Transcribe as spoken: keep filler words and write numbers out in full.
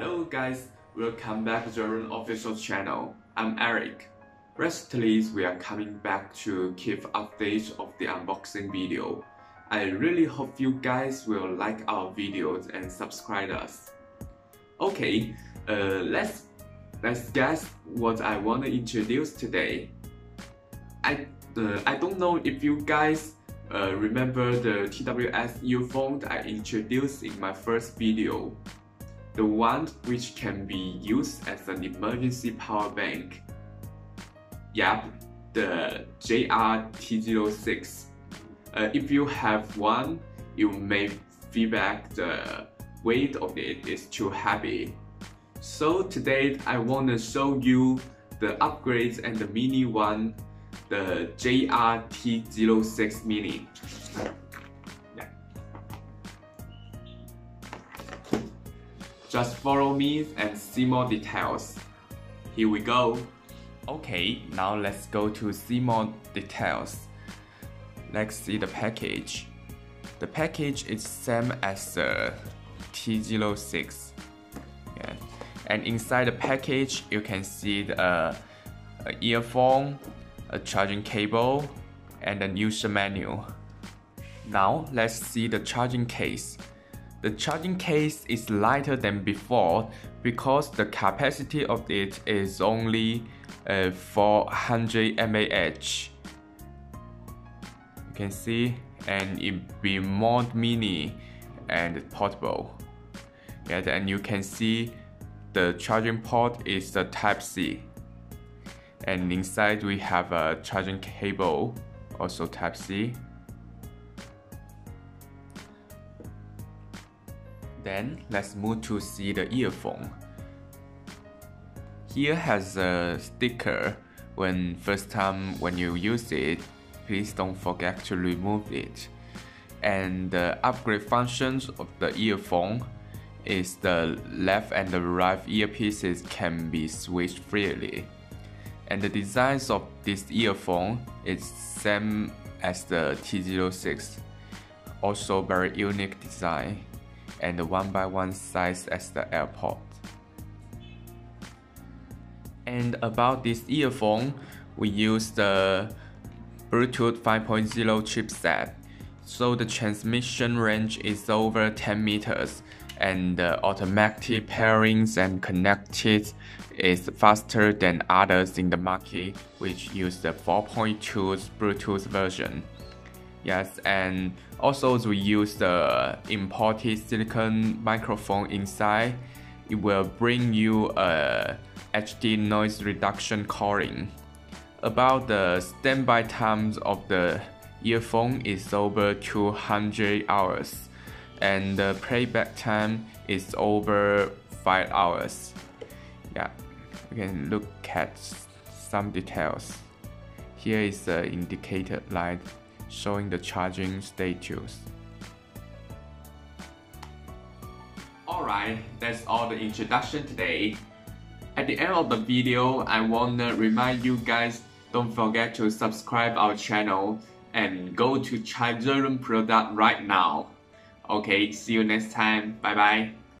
Hello guys, welcome back to Joyroom official channel. I'm Eric. Recently, we are coming back to keep updates of the unboxing video. I really hope you guys will like our videos and subscribe us. Okay, uh, let's let's guess what I want to introduce today. I uh, I don't know if you guys uh, remember the T W S earphone I introduced in my first video. The one which can be used as an emergency power bank. Yep, the J R T zero six. Uh, if you have one, you may feel like the weight of it is too heavy. So today I want to show you the upgrades and the mini one, the J R T zero six mini. Just follow me and see more details. Here we go. Okay, now let's go to see more details. Let's see the package. The package is same as the T zero six. Yeah. And inside the package, you can see the uh, earphone, a charging cable, and a user manual. Now let's see the charging case. The charging case is lighter than before because the capacity of it is only uh, four hundred milliamp hours. You can see, and it be more mini and portable. Yeah, and you can see the charging port is the Type C. And inside we have a charging cable, also Type C. Then let's move to see the earphone. Here has a sticker. When first time when you use it, please don't forget to remove it. And the upgrade functions of the earphone is the left and the right earpieces can be switched freely. And the designs of this earphone is same as the T zero six. Also very unique design. And the one by one size as the AirPod. And about this earphone, we use the Bluetooth five point zero chipset, so the transmission range is over ten meters, and the automatic pairings and connected is faster than others in the market, which use the four point two Bluetooth version. Yes, and also we use the imported silicon microphone inside. It will bring you a H D noise reduction calling. About the standby times of the earphone is over two hundred hours, and the playback time is over five hours. Yeah, you can look at some details. Here is the indicator light showing the charging status. Alright, that's all the introduction today. At the end of the video, I wanna remind you guys, don't forget to subscribe our channel and go to try Joyroom product right now. Okay, see you next time. Bye bye.